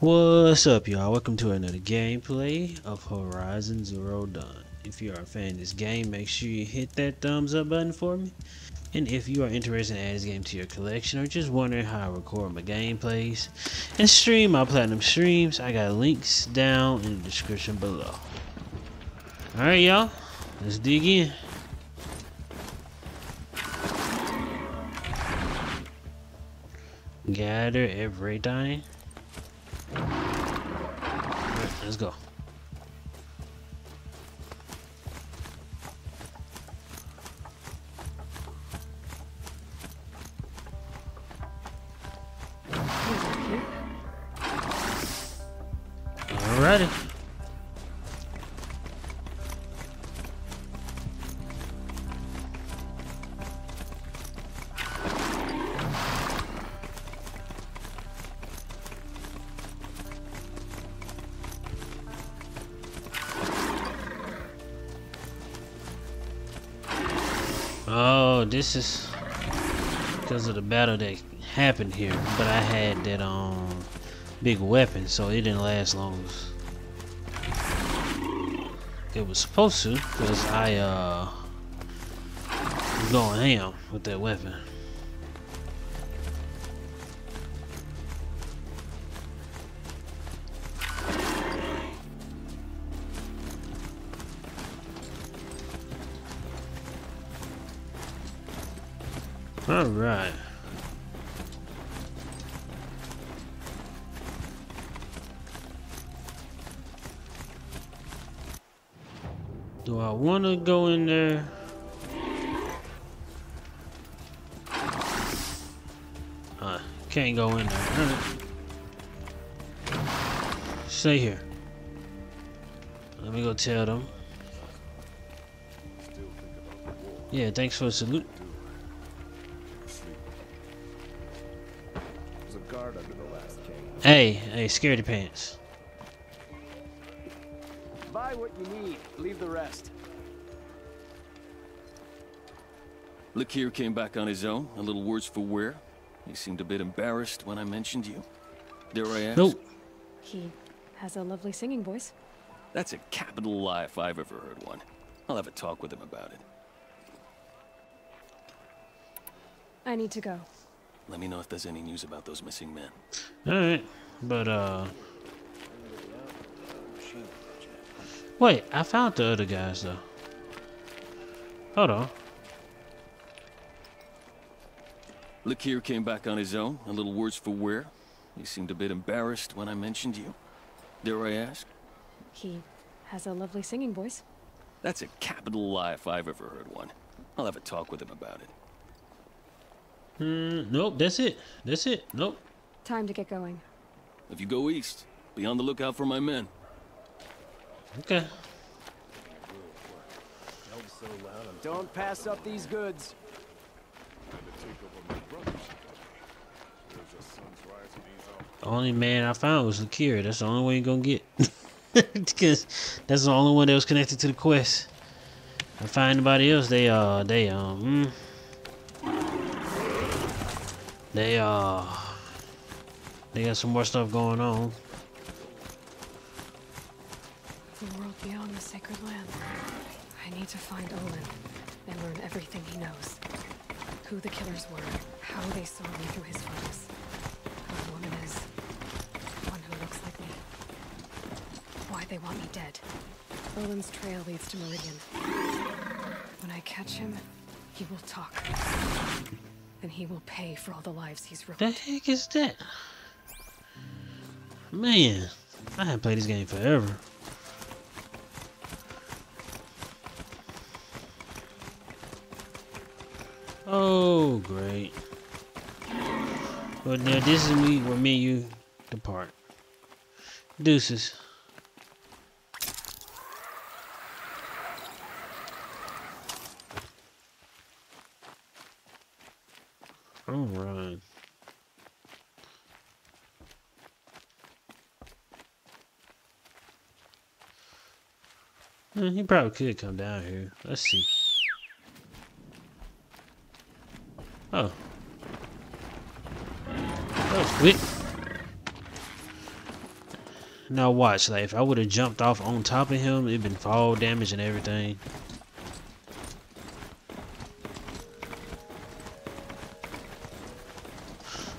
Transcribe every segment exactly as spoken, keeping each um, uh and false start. What's up, y'all? Welcome to another gameplay of Horizon Zero Dawn. If you are a fan of this game, make sure you hit that thumbs up button for me. And if you are interested in adding this game to your collection or just wondering how I record my gameplays and stream my platinum streams, I got links down in the description below. Alright, y'all, let's dig in. Gather everything. Alright, let's go. Alrighty. Oh, this is because of the battle that happened here, but I had that um big weapon, so it didn't last long as it was supposed to, because I uh was going ham with that weapon. All right. Do I want to go in there? Uh, can't go in there. All right. Stay here. Let me go tell them. Yeah, thanks for the salute. Hey, hey, scaredy pants. Buy what you need, leave the rest. Lakir came back on his own, a little worse for wear. He seemed a bit embarrassed when I mentioned you. Dare I ask? Nope. He has a lovely singing voice. That's a capital lie if I've ever heard one. I'll have a talk with him about it. I need to go. Let me know if there's any news about those missing men. Alright, but uh... wait, I found the other guys though. Hold on. Lakir came back on his own, a little worse for wear. He seemed a bit embarrassed when I mentioned you. Dare I ask? He has a lovely singing voice. That's a capital lie if I've ever heard one. I'll have a talk with him about it. Mm, nope, that's it. That's it. Nope. Time to get going. If you go east, be on the lookout for my men. Okay. Don't pass up these goods. The only man I found was Lakir. That's the only one you're gonna get. Because that's the only one that was connected to the quest. If I find anybody else, they uh they um mm, They uh they got some more stuff going on. The world beyond the sacred land. I need to find Olin and learn everything he knows. Who the killers were, how they saw me through his focus. Who the woman is, the one who looks like me. Why they want me dead. Olin's trail leads to Meridian. When I catch him, he will talk. And he will pay for all the lives he's ruined. The heck is that? Man, I haven't played this game forever. Oh, great. Well, now this is me where me and you depart. Deuces. All right. Hmm, he probably could come down here. Let's see. Oh. That was quick. Now watch, like if I would have jumped off on top of him, it'd been fall damage and everything.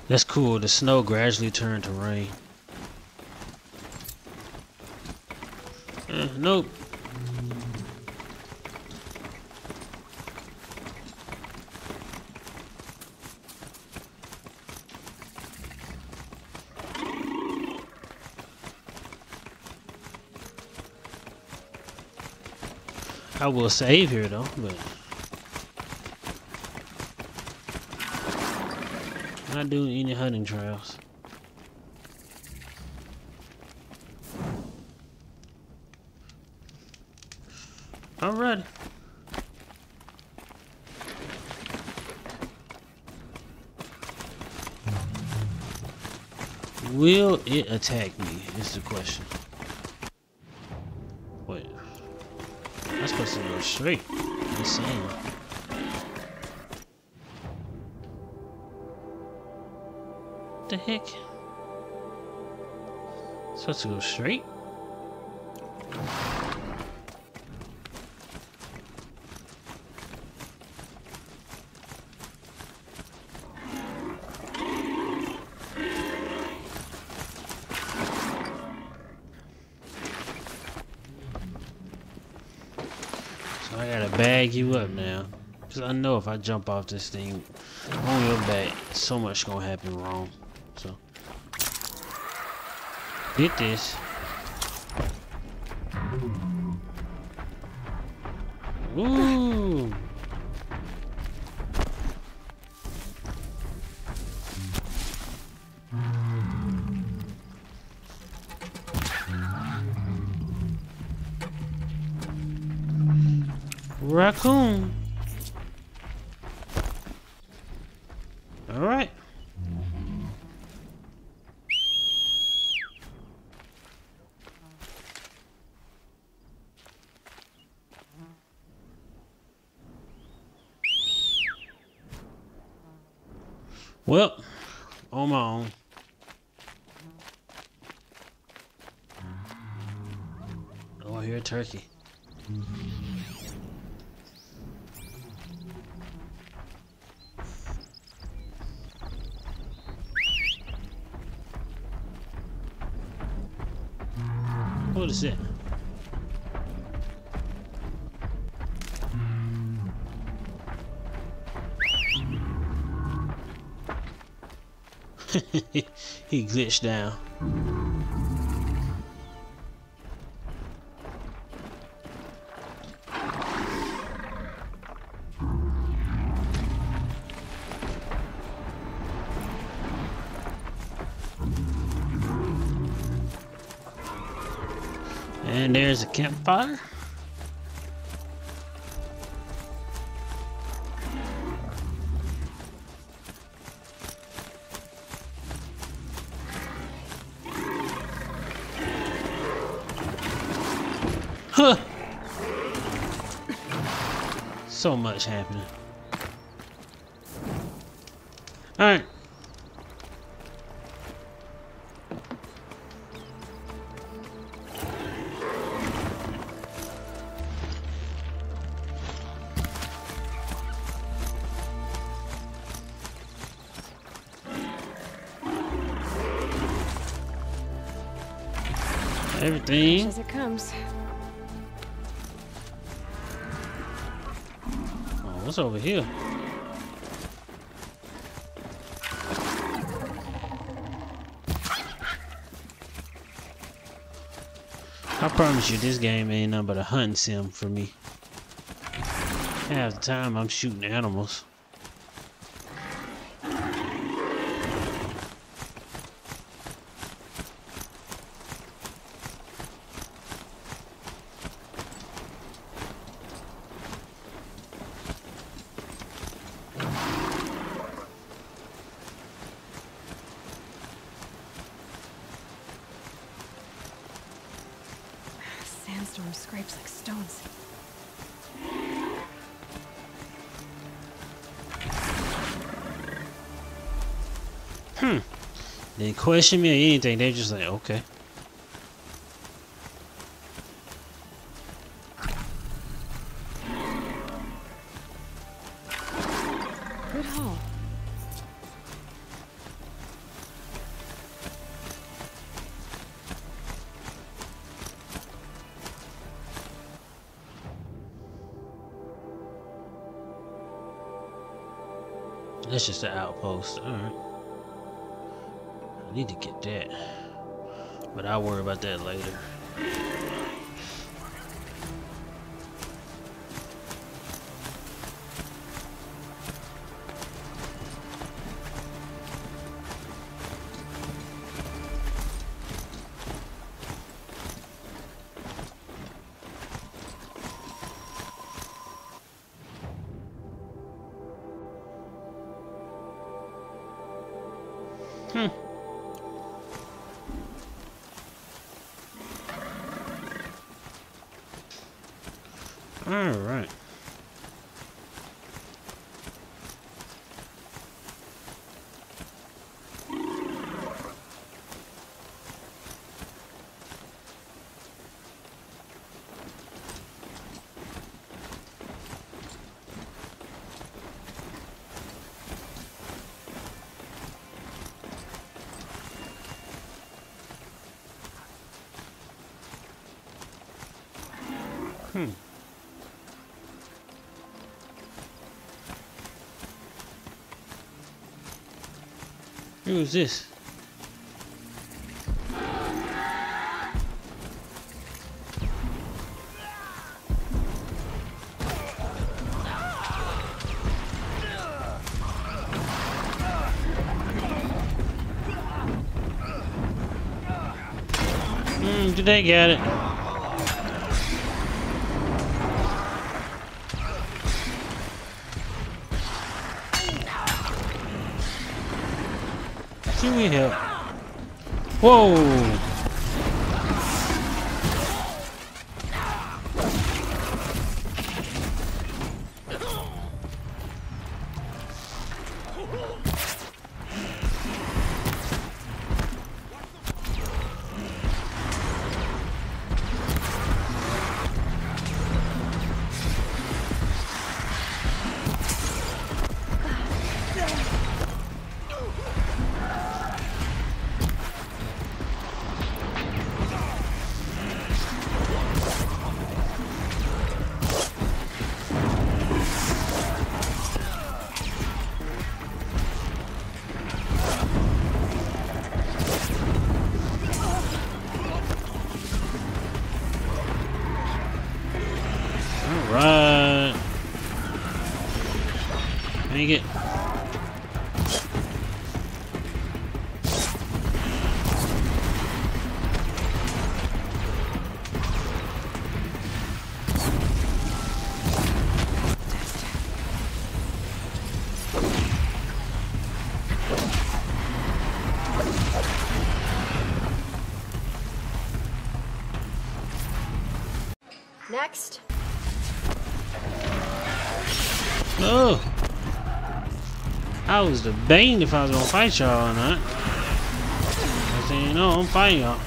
That's cool, the snow gradually turned to rain. Uh, nope. I will save here though, but not doing any hunting trails. Alright. Will it attack me? Is the question. Wait. I'm supposed to go straight. Insane. What the heck? I'm supposed to go straight? I gotta bag you up now, because I know if I jump off this thing on your back, so much gonna happen wrong. So, get this. Ooh. Raccoon. All right. Well, on my own. Oh, I hear a turkey. What is it? He glitched down. And there's a campfire. Huh. So much happening. All right. Everything as it comes. Oh, what's over here? I promise you, this game ain't nothing but a hunting sim for me. Half the time, I'm shooting animals. Sandstorm scrapes like stones. Hmm. They didn't question me or anything. They just like, okay. That's just the outpost. Alright. I need to get that. But I'll worry about that later. Who's this? Mm, did they get it? Help. Whoa! Next. Oh, I was debating if I was gonna fight y'all or not. I said, you know, I'm fighting y'all.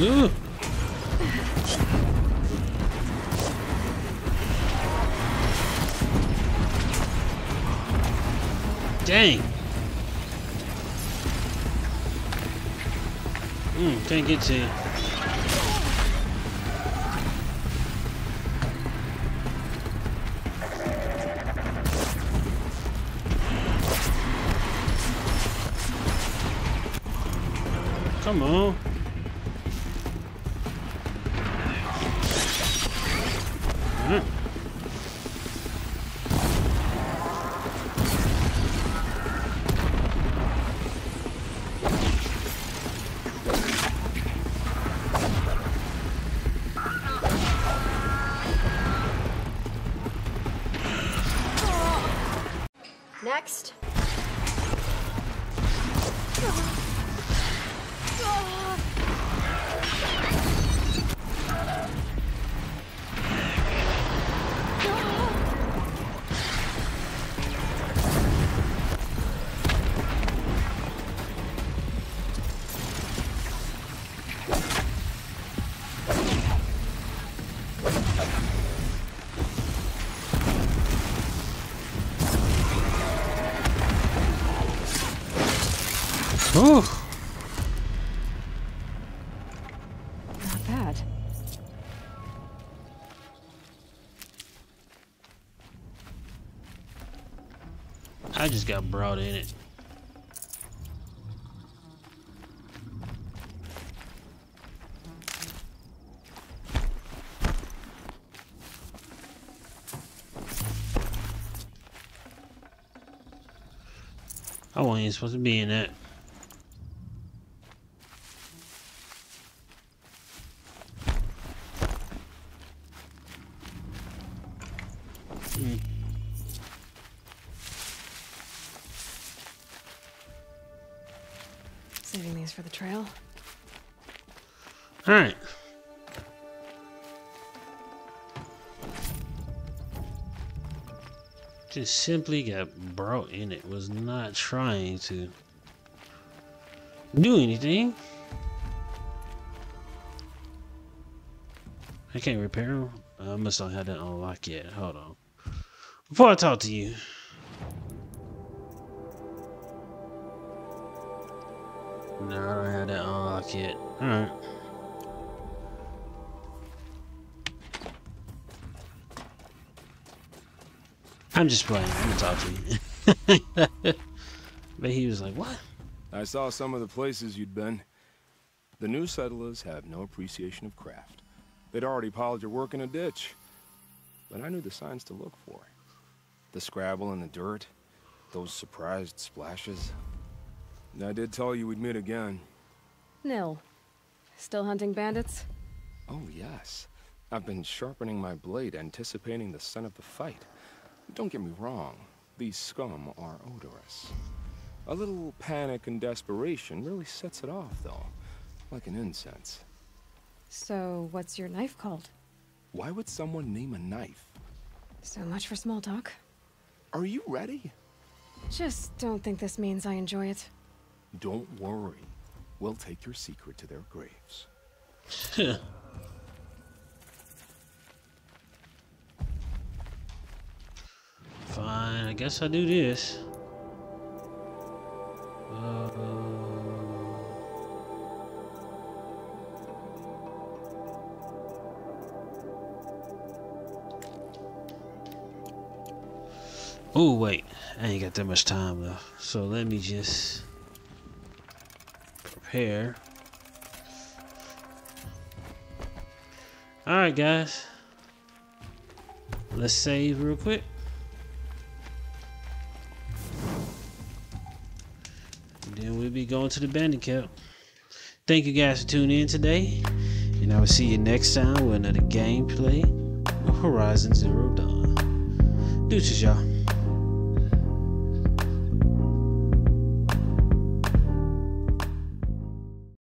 Ooh. Dang. Mm, can't get to you. Come on. next? Ooh. Not bad. I just got brought in it. I wasn't even supposed to be in that. Simply got brought in it, was not trying to do anything. I can't repair them. I must not have that unlocked yet. Hold on. Before I talk to you. No, I don't have that unlocked yet. Alright. I'm just playing. I'm gonna talk to you. But he was like, what? I saw some of the places you'd been. The new settlers have no appreciation of craft. They'd already piled your work in a ditch. But I knew the signs to look for. The scrabble in the dirt. Those surprised splashes. And I did tell you we'd meet again. Nil. Still hunting bandits? Oh, yes. I've been sharpening my blade, anticipating the scent of the fight. Don't get me wrong, these scum are odorous. A little panic and desperation really sets it off, though, like an incense. So, what's your knife called? Why would someone name a knife? So much for small talk. Are you ready? Just don't think this means I enjoy it. Don't worry. We'll take your secret to their graves. Fine, I guess I do this. Uh, oh wait, I ain't got that much time left. So let me just prepare. Alright guys. Let's save real quick. Be going to the bandit camp. Thank you guys for tuning in today, and I will see you next time with another gameplay of Horizon Zero Dawn. Deuces, y'all.